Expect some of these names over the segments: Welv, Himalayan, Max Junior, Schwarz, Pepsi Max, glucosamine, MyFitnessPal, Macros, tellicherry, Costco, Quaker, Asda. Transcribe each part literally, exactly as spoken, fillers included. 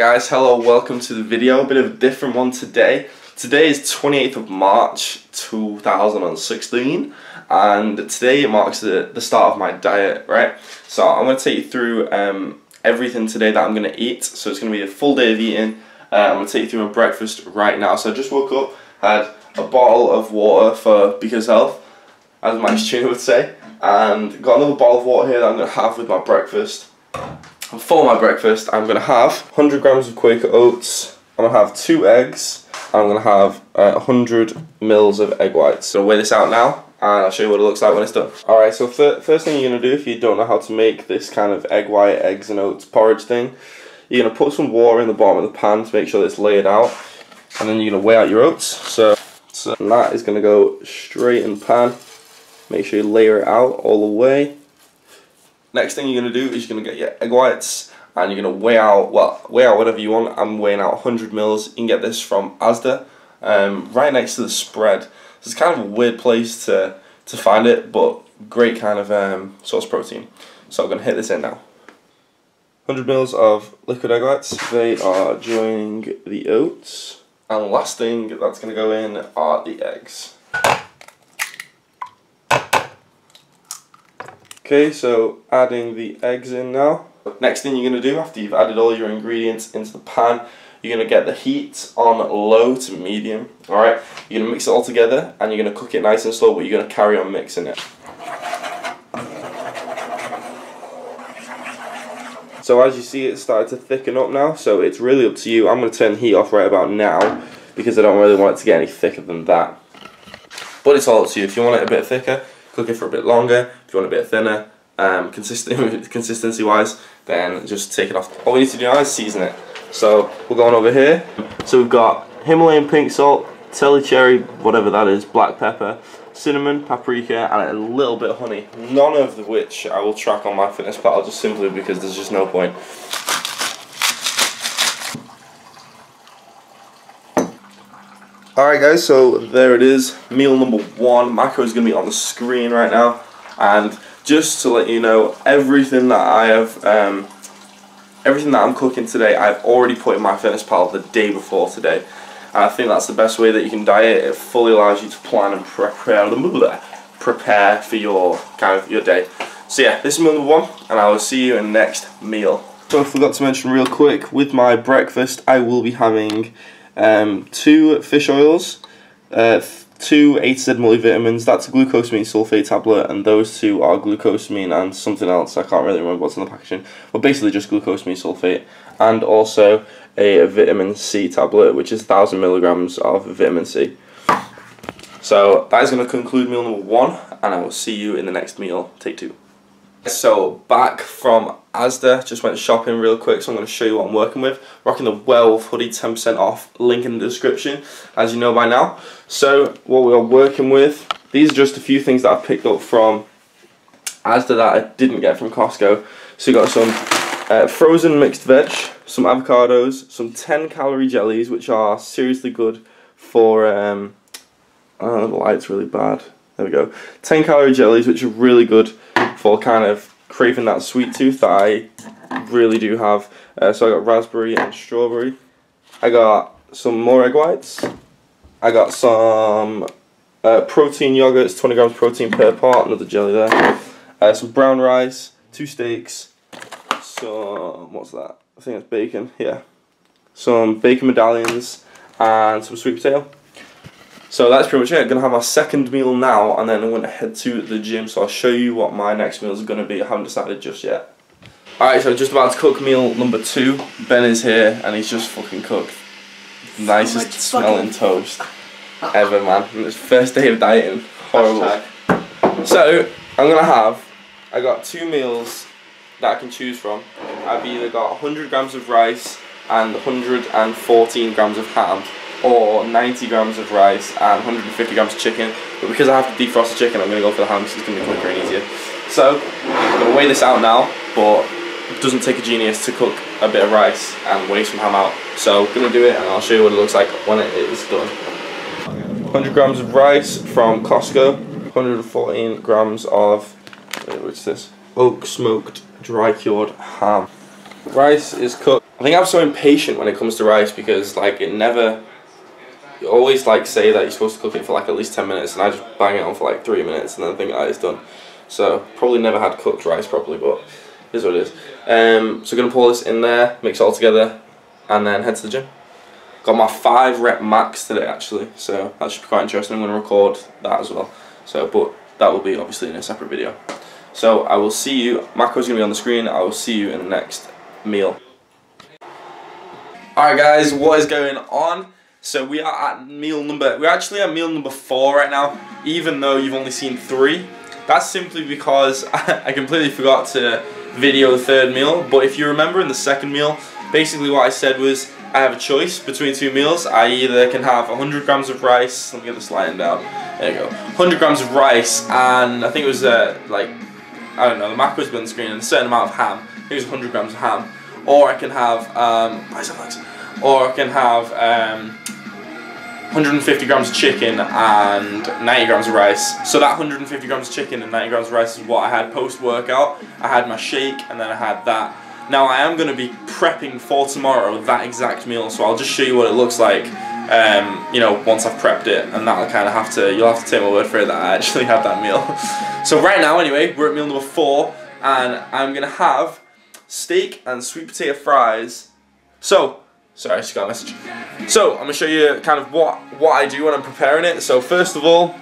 Alright guys, hello, welcome to the video. A bit of a different one today. Today is twenty-eighth of March two thousand sixteen and today it marks the, the start of my diet, right? So I'm going to take you through um, everything today that I'm going to eat. So it's going to be a full day of eating. Uh, I'm going to take you through my breakfast right now. So I just woke up, had a bottle of water for Because Health, as my student would say, and got another bottle of water here that I'm going to have with my breakfast. For my breakfast, I'm going to have one hundred grams of Quaker oats, I'm going to have two eggs, and I'm going to have uh, one hundred mils of egg whites. So weigh this out now, and I'll show you what it looks like when it's done. Alright, so th first thing you're going to do, if you don't know how to make this kind of egg white, eggs and oats porridge thing, you're going to put some water in the bottom of the pan to make sure that it's layered out, and then you're going to weigh out your oats. So, so and that is going to go straight in the pan. Make sure you layer it out all the way. Next thing you're going to do is you're going to get your egg whites and you're going to weigh out, well, weigh out whatever you want. I'm weighing out one hundred mils. You can get this from Asda, um, right next to the spread. So it's kind of a weird place to, to find it, but great kind of um, source of protein. So I'm going to hit this in now. one hundred mils of liquid egg whites. They are joining the oats. And last thing that's going to go in are the eggs. Okay, so adding the eggs in now. Next thing you're going to do after you've added all your ingredients into the pan, you're going to get the heat on low to medium. Alright, you're going to mix it all together and you're going to cook it nice and slow, but you're going to carry on mixing it. So as you see, it's started to thicken up now, so it's really up to you. I'm going to turn the heat off right about now because I don't really want it to get any thicker than that. But it's all up to you. If you want it a bit thicker, cook it for a bit longer. If you want a bit thinner, um, consistent, consistency wise, then just take it off. All we need to do now is season it. So we're going over here. So we've got Himalayan pink salt, tellicherry, whatever that is, black pepper, cinnamon, paprika, and a little bit of honey. None of which I will track on MyFitnessPal just simply because there's just no point. Alright guys, so there it is, meal number one. Macro is going to be on the screen right now, and just to let you know, everything that I have, um, everything that I'm cooking today, I've already put in MyFitnessPal the day before today, and I think that's the best way that you can diet. It fully allows you to plan and prepare, prepare for your kind of your day. So yeah, this is meal number one, and I will see you in next meal. So I forgot to mention real quick, with my breakfast, I will be having Um, two fish oils, uh, two A to Z multivitamins. That's a glucosamine sulfate tablet, and those two are glucosamine and something else. I can't really remember what's in the packaging, but basically just glucosamine sulfate, and also a vitamin C tablet, which is thousand milligrams of vitamin C. So that is going to conclude meal number one, and I will see you in the next meal. Take two. So back from Asda, just went shopping real quick, so I'm going to show you what I'm working with. Rocking the Welv hoodie, ten percent off, link in the description, as you know by now. So what we are working with, these are just a few things that I picked up from Asda that I didn't get from Costco. So you got some uh, frozen mixed veg, some avocados, some ten calorie jellies, which are seriously good for, um, oh, the light's really bad, there we go, ten calorie jellies, which are really good for kind of craving that sweet tooth that I really do have. Uh, so I got raspberry and strawberry. I got some more egg whites. I got some uh, protein yogurts, twenty grams protein per part, another jelly there. Uh, some brown rice, two steaks, some, what's that? I think it's bacon, yeah. Some bacon medallions and some sweet potato. So that's pretty much it. I'm going to have my second meal now, and then I'm going to head to the gym, so I'll show you what my next meal is going to be. I haven't decided just yet. Alright, so I'm just about to cook meal number two. Ben is here, and he's just fucking cooked the nicest so smelling toast ever, man. It's first day of dieting. Horrible. So, I'm going to have, I got two meals that I can choose from. I've either got one hundred grams of rice and one hundred fourteen grams of ham, or ninety grams of rice and one hundred fifty grams of chicken, but because I have to defrost the chicken, I'm going to go for the ham because it's going to be quicker and easier. So I'm going to weigh this out now, but it doesn't take a genius to cook a bit of rice and weigh some ham out. So I'm going to do it, and I'll show you what it looks like when it is done. one hundred grams of rice from Costco, one hundred fourteen grams of, what's this, oak smoked dry cured ham. rice is cooked. I think I'm so impatient when it comes to rice because like it never, you always like say that you're supposed to cook it for like at least ten minutes and I just bang it on for like three minutes and then think that it's done. So probably never had cooked rice properly, but it is what it is. Um, so gonna pour this in there, mix it all together and then head to the gym. Got my five rep max today actually, so that should be quite interesting. I'm gonna record that as well. So, but that will be obviously in a separate video. So I will see you, macro's gonna be on the screen, I will see you in the next meal. Alright guys, what is going on? So we are at meal number, we're actually at meal number four right now, even though you've only seen three. That's simply because I completely forgot to video the third meal, but if you remember in the second meal, basically what I said was, I have a choice between two meals. I either can have one hundred grams of rice, let me get this lying down, there you go, one hundred grams of rice and I think it was uh, like, I don't know, the macro's been on the screen and a certain amount of ham, I think it was one hundred grams of ham, or I can have, um, or I can have um, one hundred fifty grams of chicken and ninety grams of rice. So that one hundred fifty grams of chicken and ninety grams of rice is what I had post-workout, I had my shake and then I had that. Now I am going to be prepping for tomorrow that exact meal, so I'll just show you what it looks like, um, you know, once I've prepped it, and that'll kind of have to, you'll have to take my word for it that I actually had that meal. So right now anyway, we're at meal number four, and I'm going to have steak and sweet potato fries. So, sorry, I just got a message. So, I'm going to show you kind of what, what I do when I'm preparing it. So first of all,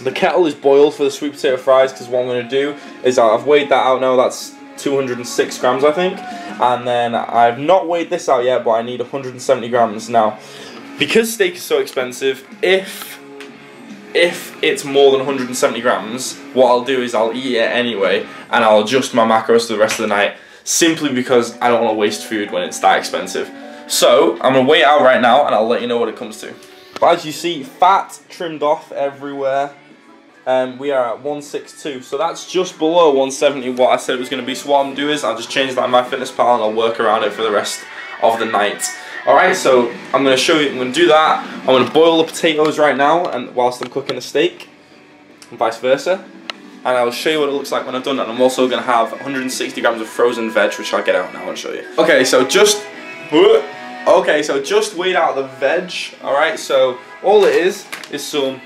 the kettle is boiled for the sweet potato fries, because what I'm going to do is I've weighed that out now, that's two hundred six grams I think, and then I've not weighed this out yet, but I need one hundred seventy grams now. Because steak is so expensive, if if it's more than one hundred seventy grams, what I'll do is I'll eat it anyway, and I'll adjust my macros for the rest of the night, simply because I don't want to waste food when it's that expensive. So I'm going to weigh it out right now, and I'll let you know what it comes to. But as you see, fat trimmed off everywhere. Um, we are at one sixty-two, so that's just below one seventy what I said it was going to be. So what I'm going to do is I'll just change that in MyFitnessPal and I'll work around it for the rest of the night. Alright, so I'm going to show you, I'm going to do that. I'm going to boil the potatoes right now and whilst I'm cooking the steak and vice versa. And I'll show you what it looks like when I've done that. And I'm also going to have one hundred sixty grams of frozen veg, which I'll get out now and show you. Okay, so just, okay, so just weighed out the veg. Alright, so all it is is some,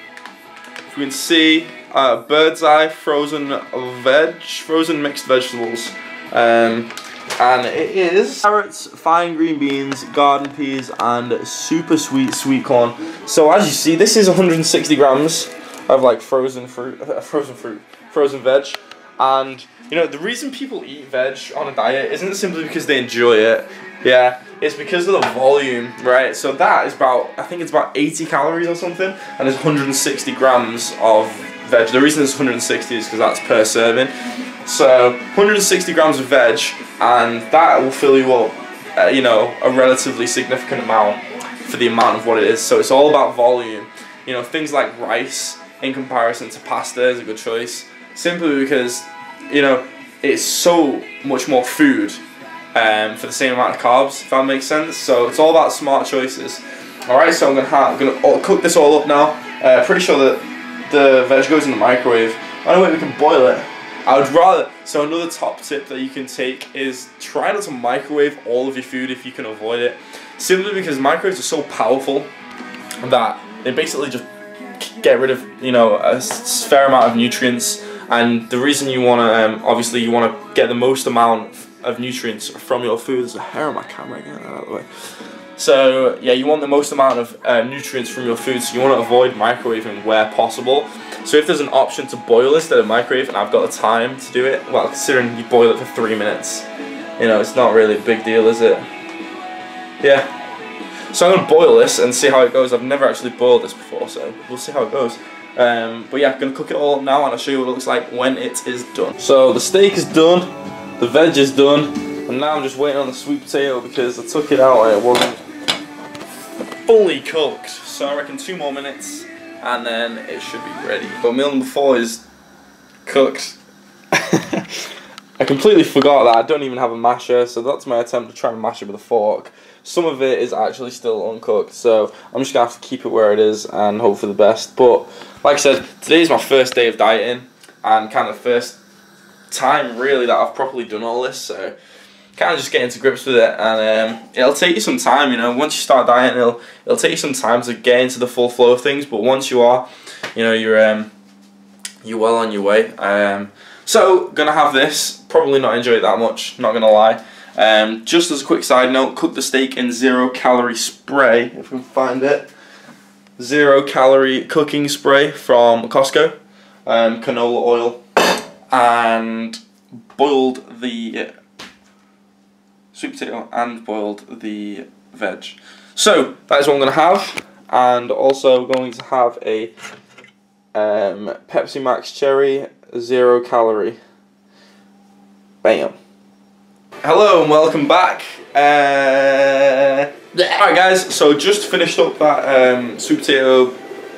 if you can see, uh, bird's eye frozen veg, frozen mixed vegetables, um, and it is carrots, fine green beans, garden peas, and super sweet sweet corn. So as you see, this is one hundred sixty grams of like frozen fruit, uh, frozen fruit, frozen veg, and you know the reason people eat veg on a diet isn't simply because they enjoy it. Yeah, it's because of the volume, right? So that is about, I think it's about eighty calories or something, and there's one hundred sixty grams of veg. The reason it's one hundred sixty is because that's per serving. So one hundred sixty grams of veg, and that will fill you up, uh, you know, a relatively significant amount for the amount of what it is. So it's all about volume. You know, things like rice in comparison to pasta is a good choice, simply because, you know, it's so much more food. Um, for the same amount of carbs, if that makes sense. So it's all about smart choices. Alright, so I'm gonna, ha I'm gonna cook this all up now. Uh, pretty sure that the veg goes in the microwave. I don't know if we can boil it. I would rather, so another top tip that you can take is try not to microwave all of your food if you can avoid it. Simply because microwaves are so powerful that they basically just get rid of, you know, a fair amount of nutrients. And the reason you wanna, um, obviously you wanna get the most amount of nutrients from your food. There's a hair on my camera, get that out of the way. So yeah, you want the most amount of uh, nutrients from your food, so you want to avoid microwaving where possible. So if there's an option to boil instead of microwave, and I've got the time to do it, well, considering you boil it for three minutes, you know, it's not really a big deal, is it? Yeah. So I'm going to boil this and see how it goes. I've never actually boiled this before, so we'll see how it goes. Um, but yeah, I'm going to cook it all up now, and I'll show you what it looks like when it is done. So the steak is done. The veg is done, and now I'm just waiting on the sweet potato because I took it out and it wasn't fully cooked. So I reckon two more minutes and then it should be ready. But meal number four is cooked. I completely forgot that I don't even have a masher, so that's my attempt to try and mash it with a fork. Some of it is actually still uncooked, so I'm just going to have to keep it where it is and hope for the best. But like I said, today is my first day of dieting and kind of first time really that I've properly done all this, so kind of just get into grips with it, and um, it'll take you some time. You know, once you start dieting, it'll it'll take you some time to get into the full flow of things. But once you are, you know, you're um, you're well on your way. Um, so gonna have this. Probably not enjoy it that much. Not gonna lie. Um, just as a quick side note, cook the steak in zero calorie spray. If we can find it, zero calorie cooking spray from Costco. Um, canola oil and boiled the sweet potato and boiled the veg. So that is what I'm going to have, and also going to have a um, Pepsi Max cherry, zero calorie. Bam. Hello and welcome back. Uh, Alright guys, so just finished up that um, sweet potato,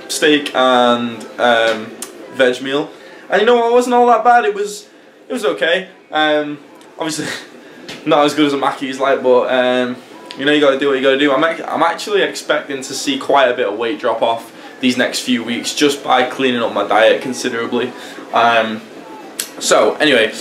steak and um, veg meal, and you know what, it wasn't all that bad. It was it was okay. Um, obviously not as good as a Mackey's, like, but um, you know, you gotta do what you gotta do. I'm ac I'm actually expecting to see quite a bit of weight drop off these next few weeks just by cleaning up my diet considerably. Um, so anyway,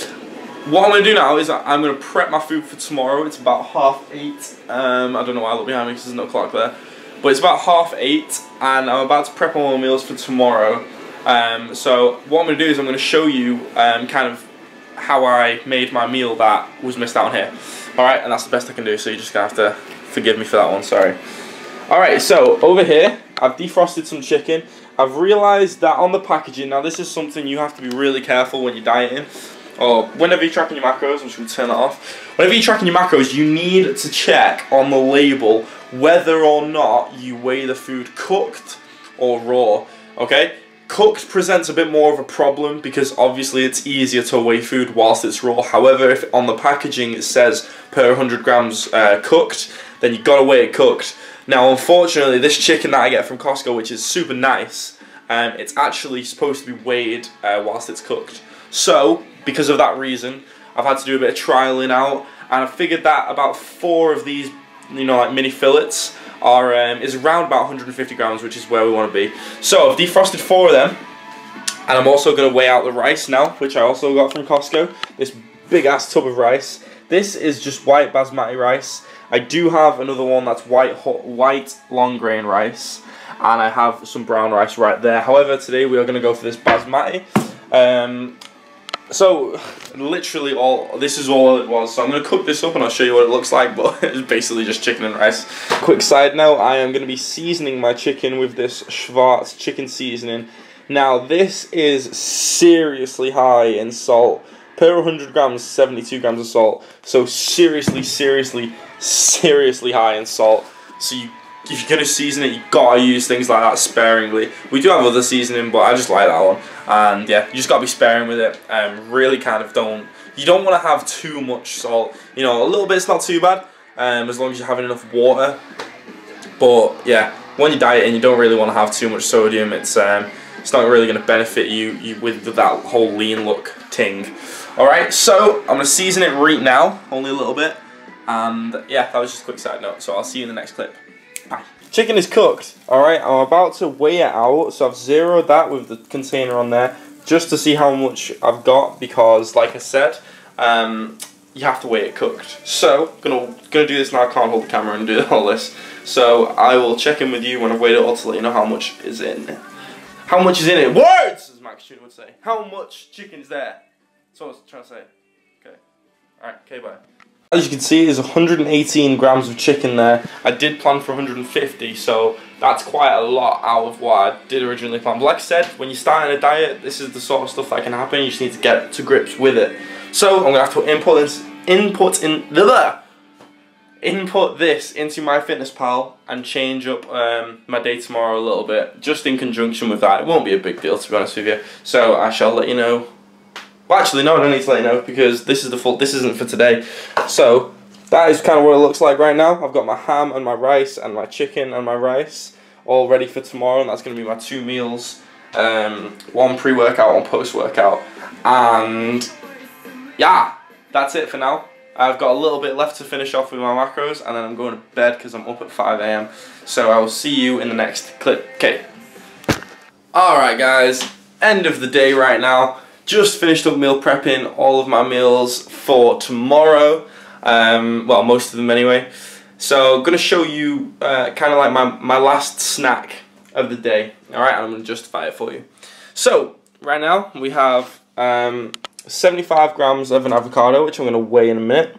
what I'm gonna do now is I'm gonna prep my food for tomorrow. It's about half eight. Um, I don't know why I look behind me because there's no clock there, but it's about half eight, and I'm about to prep all my meals for tomorrow. Um, so what I'm going to do is I'm going to show you um, kind of how I made my meal that was missed out on here. Alright, and that's the best I can do, so you're just going to have to forgive me for that one, sorry. Alright, so over here I've defrosted some chicken. I've realised that on the packaging, now this is something you have to be really careful when you're dieting, or whenever you're tracking your macros. I'm just going to turn that off. Whenever you're tracking your macros, you need to check on the label whether or not you weigh the food cooked or raw, okay? Cooked presents a bit more of a problem because obviously it's easier to weigh food whilst it's raw. However, if on the packaging it says per one hundred grams uh, cooked, then you've got to weigh it cooked. Now unfortunately this chicken that I get from Costco, which is super nice, um, it's actually supposed to be weighed uh, whilst it's cooked. So because of that reason I've had to do a bit of trialing out, and I figured that about four of these, you know, like mini fillets Are, um, is around about one hundred fifty grams, which is where we want to be. So I've defrosted four of them, and I'm also going to weigh out the rice now, which I also got from Costco. This big ass tub of rice. This is just white basmati rice. I do have another one that's white white long grain rice, and I have some brown rice right there. However, today we are going to go for this basmati. Um, so literally all this is all it was. So I'm going to cook this up and I'll show you what it looks like, but it's basically just chicken and rice. Quick side note, I am going to be seasoning my chicken with this Schwarz chicken seasoning. Now this is seriously high in salt. Per one hundred grams, seventy-two grams of salt. So seriously, seriously, seriously high in salt. So you, if you're going to season it, you've got to use things like that sparingly. We do have other seasoning, but I just like that one. And yeah, you just got to be sparing with it. Um, really kind of don't... You don't want to have too much salt. You know, a little bit's not too bad, um, as long as you're having enough water. But yeah, when you're dieting, you don't really want to have too much sodium. It's um, it's not really going to benefit you, you with that whole lean look ting. Alright, so I'm going to season it right now, only a little bit. And yeah, that was just a quick side note. So I'll see you in the next clip. Chicken is cooked. Alright, I'm about to weigh it out, so I've zeroed that with the container on there just to see how much I've got, because like I said, um, you have to weigh it cooked. So gonna gonna do this now. I can't hold the camera and do all this, so I will check in with you when I've weighed it all to let you know how much is in it. How much is in it? Words, as Max Junior would say. How much chicken's there? That's what I was trying to say. Okay. Alright, okay, bye. As you can see, there's one hundred eighteen grams of chicken there. I did plan for one hundred fifty, so that's quite a lot out of what I did originally plan. But like I said, when you're starting a diet, this is the sort of stuff that can happen. You just need to get to grips with it. So I'm going to have to input this, input in the input this into MyFitnessPal and change up um, my day tomorrow a little bit, just in conjunction with that. It won't be a big deal, to be honest with you. So I shall let you know. Well, actually, no, I don't need to let you know, because this is the full. This isn't for today. So that is kind of what it looks like right now. I've got my ham and my rice and my chicken and my rice all ready for tomorrow, and that's going to be my two meals, um, one pre-workout, one post-workout, and yeah, that's it for now. I've got a little bit left to finish off with my macros, and then I'm going to bed because I'm up at five A M So I will see you in the next clip. Okay. All right, guys. End of the day right now. Just finished up meal prepping all of my meals for tomorrow. um, well, most of them anyway. So I'm going to show you uh, kind of like my, my last snack of the day, alright, and I'm going to justify it for you. So right now we have um, seventy-five grams of an avocado, which I'm going to weigh in a minute.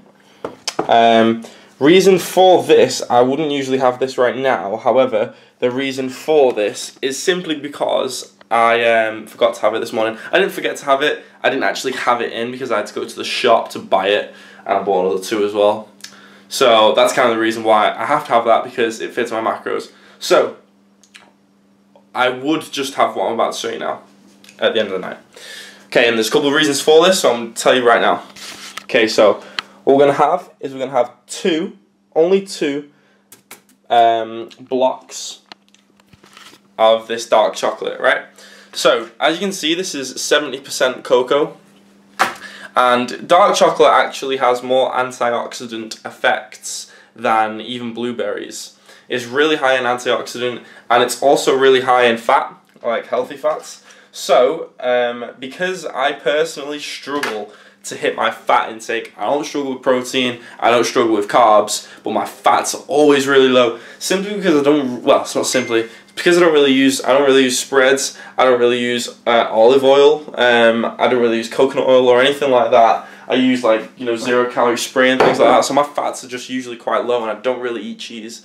Um, reason for this, I wouldn't usually have this right now, however, the reason for this is simply because I um, forgot to have it this morning. I didn't forget to have it, I didn't actually have it in because I had to go to the shop to buy it, and I bought another two as well. So that's kind of the reason why I have to have that, because it fits my macros. So I would just have what I'm about to show you now at the end of the night. Okay, and there's a couple of reasons for this, so I'm going to tell you right now. Okay, so what we're going to have is we're going to have two, only two, um, blocks of this dark chocolate, right? So, as you can see, this is seventy percent cocoa, and dark chocolate actually has more antioxidant effects than even blueberries. It's really high in antioxidant, and it's also really high in fat, like healthy fats. So, um, because I personally struggle to hit my fat intake, I don't struggle with protein, I don't struggle with carbs, but my fats are always really low, simply because I don't, well, it's not simply, because I don't really use, I don't really use spreads, I don't really use uh, olive oil, um, I don't really use coconut oil or anything like that. I use like, you know, zero calorie spray and things like that, so my fats are just usually quite low, and I don't really eat cheese.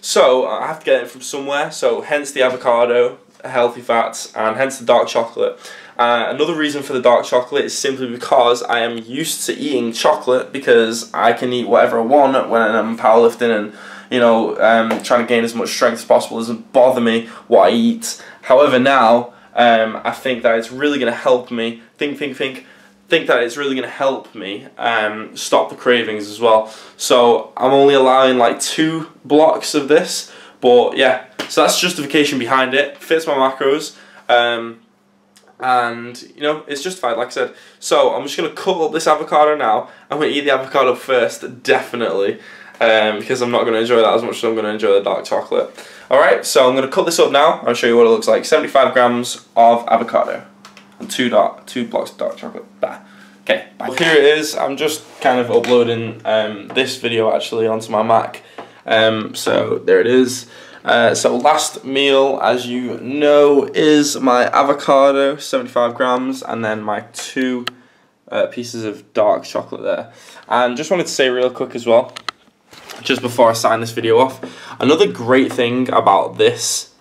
So I have to get it from somewhere, so hence the avocado, healthy fats, and hence the dark chocolate. Uh, another reason for the dark chocolate is simply because I am used to eating chocolate, because I can eat whatever I want when I'm powerlifting and, you know, um, trying to gain as much strength as possible. It doesn't bother me what I eat. However, now um, I think that it's really going to help me think, think, think, think that it's really going to help me um, stop the cravings as well. So I'm only allowing like two blocks of this, but yeah. So that's justification behind it. Fits my macros. Um, And, you know, it's justified, like I said. So, I'm just going to cut up this avocado now. I'm going to eat the avocado first, definitely. Um, because I'm not going to enjoy that as much as I'm going to enjoy the dark chocolate. Alright, so I'm going to cut this up now. I'll show you what it looks like. seventy-five grams of avocado. And two dark, two blocks of dark chocolate. Bah. Okay, bye. Well, here it is. I'm just kind of uploading um, this video, actually, onto my Mac. Um, so, there it is. Uh, so last meal, as you know, is my avocado, seventy-five grams, and then my two uh, pieces of dark chocolate there. And just wanted to say real quick as well, just before I sign this video off, another great thing about this,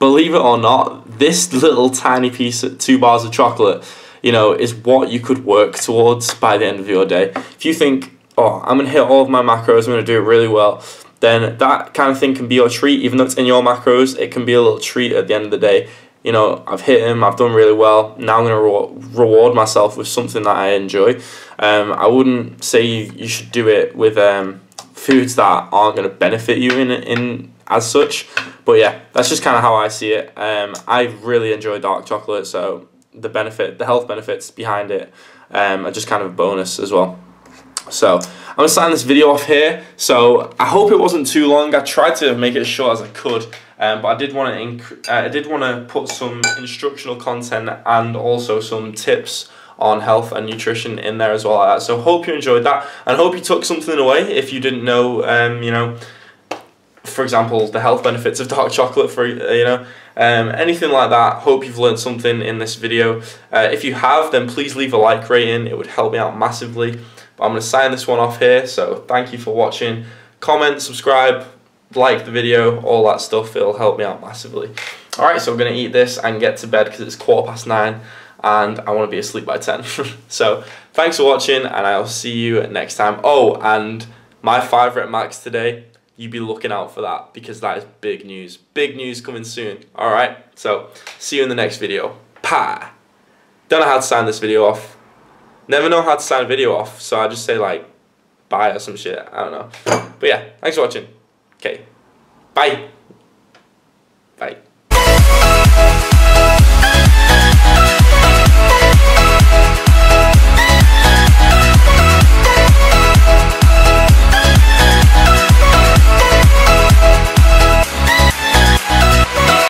believe it or not, this little tiny piece of two bars of chocolate, you know, is what you could work towards by the end of your day. If you think, oh, I'm going to hit all of my macros, I'm going to do it really well, then that kind of thing can be your treat. Even though it's in your macros, it can be a little treat at the end of the day. You know, I've hit him, I've done really well, now I'm going to re reward myself with something that I enjoy. Um, I wouldn't say you, you should do it with um, foods that aren't going to benefit you in, in as such. But yeah, that's just kind of how I see it. Um, I really enjoy dark chocolate, so the benefit, the health benefits behind it um, are just kind of a bonus as well. So I'm going to sign this video off here. So I hope it wasn't too long. I tried to make it as short as I could, um, but I did want to uh, I did want to put some instructional content and also some tips on health and nutrition in there as well. Like that. So hope you enjoyed that, and hope you took something away if you didn't know, um, you know, for example, the health benefits of dark chocolate, for you know, um, anything like that. Hope you've learned something in this video. Uh, if you have, then please leave a like rating. It would help me out massively. I'm going to sign this one off here, so thank you for watching. Comment, subscribe, like the video, all that stuff, it'll help me out massively. Alright, so I'm going to eat this and get to bed because it's quarter past nine and I want to be asleep by ten. So, thanks for watching and I'll see you next time. Oh, and my five rep max today, you be looking out for that because that is big news. Big news coming soon. Alright, so see you in the next video. Pa! Don't know how to sign this video off. Never know how to sign a video off, so I just say like bye or some shit, I don't know. But yeah, thanks for watching. Okay, bye.